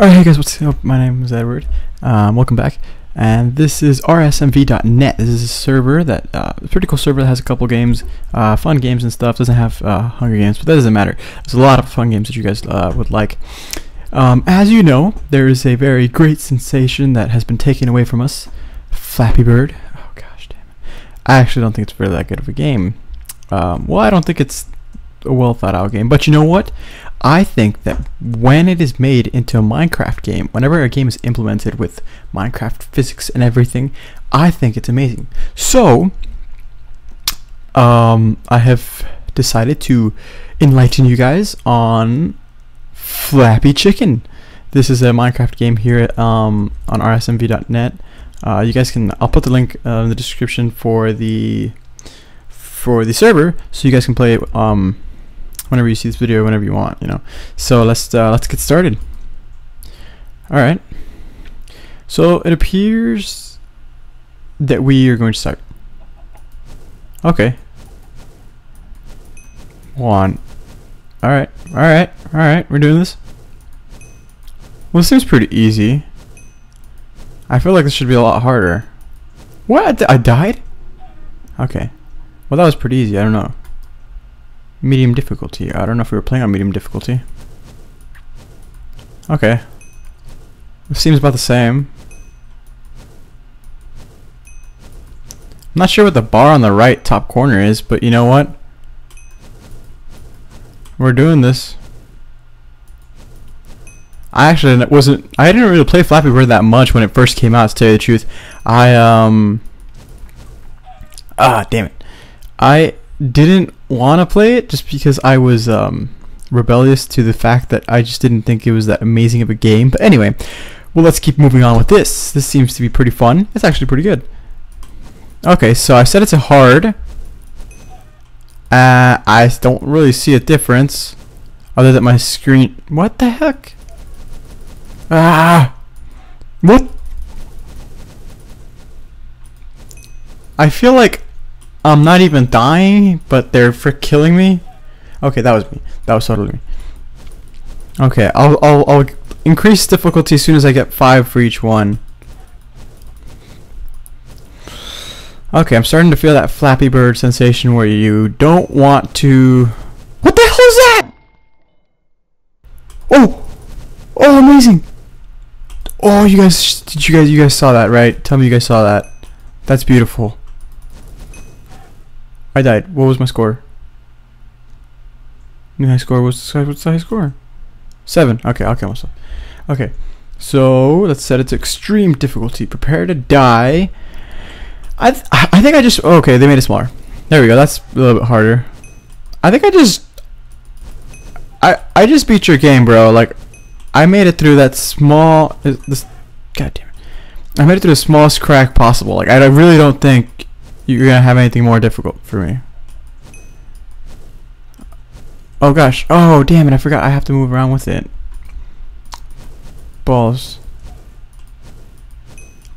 Alright, hey guys, what's up? My name is Edward. Welcome back. And this is RSMV.net. This is a server that, pretty cool server that has a couple games, fun games and stuff. Doesn't have Hunger Games, but that doesn't matter. There's a lot of fun games that you guys would like. As you know, there is a very great sensation that has been taken away from us. Flappy Bird. Oh gosh, damn it. I actually don't think it's really that good of a game. Well, I don't think it's a well thought out game, but you know what? I think that when it is made into a Minecraft game, whenever a game is implemented with Minecraft physics and everything, I think it's amazing. So, I have decided to enlighten you guys on Flappy Chicken. This is a Minecraft game here on RSMV.net. You guys can, I'll put the link in the description for the server, so you guys can play it whenever you see this video, whenever you want, you know. So let's get started. All right. So it appears that we are going to start. Okay. One. All right. All right. All right. We're doing this. Well, this seems pretty easy. I feel like this should be a lot harder. What? I died? Okay. Well, that was pretty easy. I don't know. Medium difficulty. I don't know if we were playing on medium difficulty. Okay. It seems about the same. I'm not sure what the bar on the right top corner is, but you know what? We're doing this. I didn't really play Flappy Bird that much when it first came out, to tell you the truth. Damn it. I didn't want to play it just because I was rebellious to the fact that I just didn't think it was that amazing of a game. But anyway, well, let's keep moving on with this. This seems to be pretty fun. It's actually pretty good. Okay, so I set it to hard. I don't really see a difference other than my screen. What the heck? Ah! What? I feel like I'm not even dying, but they're killing me. Okay, that was me. That was totally me. Okay, I'll increase difficulty as soon as I get 5 for each one. Okay, I'm starting to feel that Flappy Bird sensation where you don't want to. What the hell is that? Oh! Oh, amazing! Oh, you guys, did you guys saw that, right? Tell me you guys saw that. That's beautiful. I died. What was my score? My score was, what's the high score? 7. Okay, I'll kill myself. Okay, so let's set it to extreme difficulty. Prepare to die. I think I just, okay, they made it smaller. There we go. That's a little bit harder. I think I just, I just beat your game, bro. Like, I made it through that small. God damn it! I made it through the smallest crack possible. Like, I really don't think you're gonna have anything more difficult for me. Oh gosh. Oh damn it, I forgot I have to move around with it. Balls.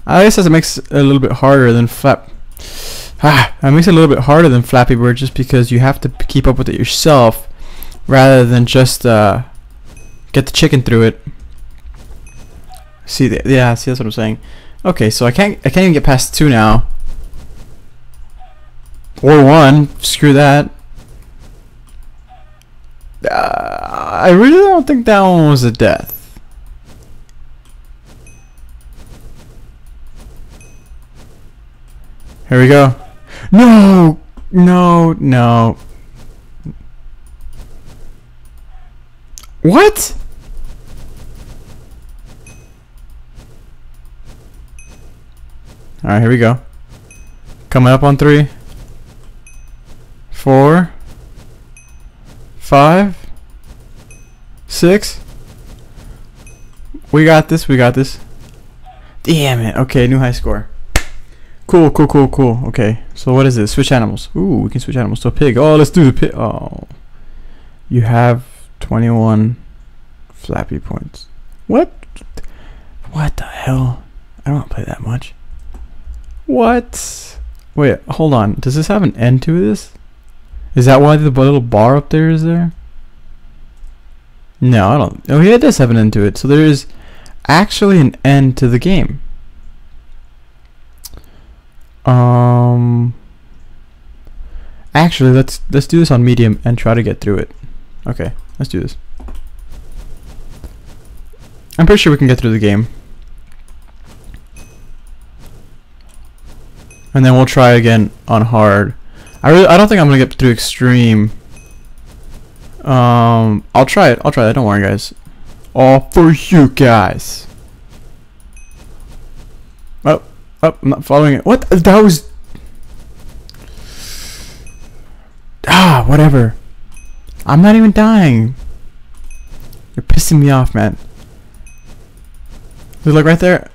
I guess that makes it a little bit harder than Flappy Bird, just because you have to keep up with it yourself rather than just get the chicken through it. See yeah, see, that's what I'm saying. Okay, so I can't even get past 2 now. Or 1, screw that. I really don't think that one was a death. Here we go. No! No, no. What? Alright, here we go. Coming up on 3. 4, 5, 6. We got this. We got this. Damn it. Okay, new high score. Cool, cool, cool, cool. Okay, so what is this? Switch animals. Ooh, we can switch animals to a pig. Oh, let's do the pig. Oh, you have 21 Flappy points. What? What the hell? I don't play that much. What? Wait, hold on. Does this have an end to this? Is that why the little bar up there is there? No, I don't. Oh yeah, it does have an end to it. So there is actually an end to the game. Actually, let's do this on medium and try to get through it. Okay, let's do this. I'm pretty sure we can get through the game. And then we'll try again on hard. I don't think I'm gonna get through extreme. I'll try it. Don't worry, guys. All for you guys. Oh, I'm not following it. What? That was... Ah, whatever. I'm not even dying. You're pissing me off, man. Look, like right there.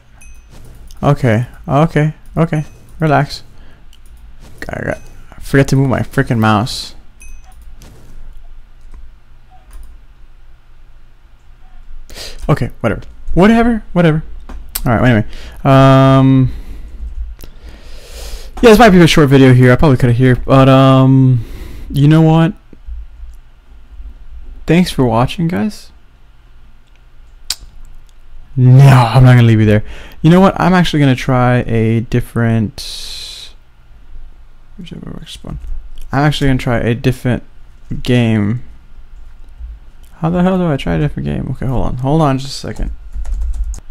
Okay, okay, okay. Relax. I forgot to move my freaking mouse. Okay, whatever. Whatever. Alright, well, anyway. Yeah, this might be a short video here. I probably could have here, but you know what? Thanks for watching, guys. No, I'm not gonna leave you there. You know what? I'm actually gonna try a different. I'm actually gonna try a different game. How the hell do I try a different game? Okay, hold on just a second.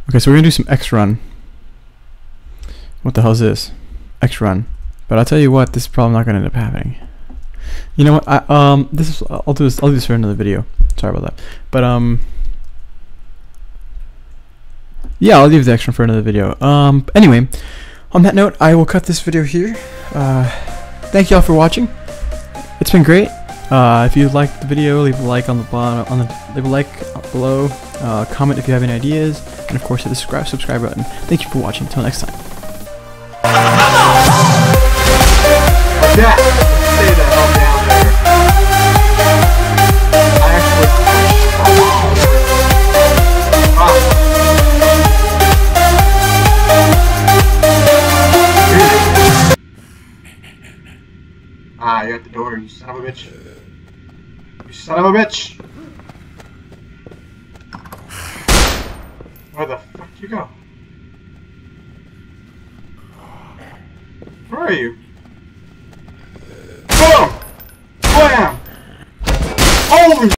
Okay, so we're gonna do some X Run. What the hell is this? X Run. But I'll tell you what, this is probably not gonna end up happening. You know what? I'll do this for another video. Sorry about that. But yeah, I'll leave the extra for another video. Anyway, on that note, I will cut this video here. Thank y'all for watching. It's been great. If you liked the video, leave a like on the bottom. Leave a like up below. Comment if you have any ideas, and of course, hit the subscribe button. Thank you for watching. Until next time. Ah, you're at the door, you son of a bitch. You son of a bitch! Where the fuck did you go? Where are you? Boom! Wham! Holy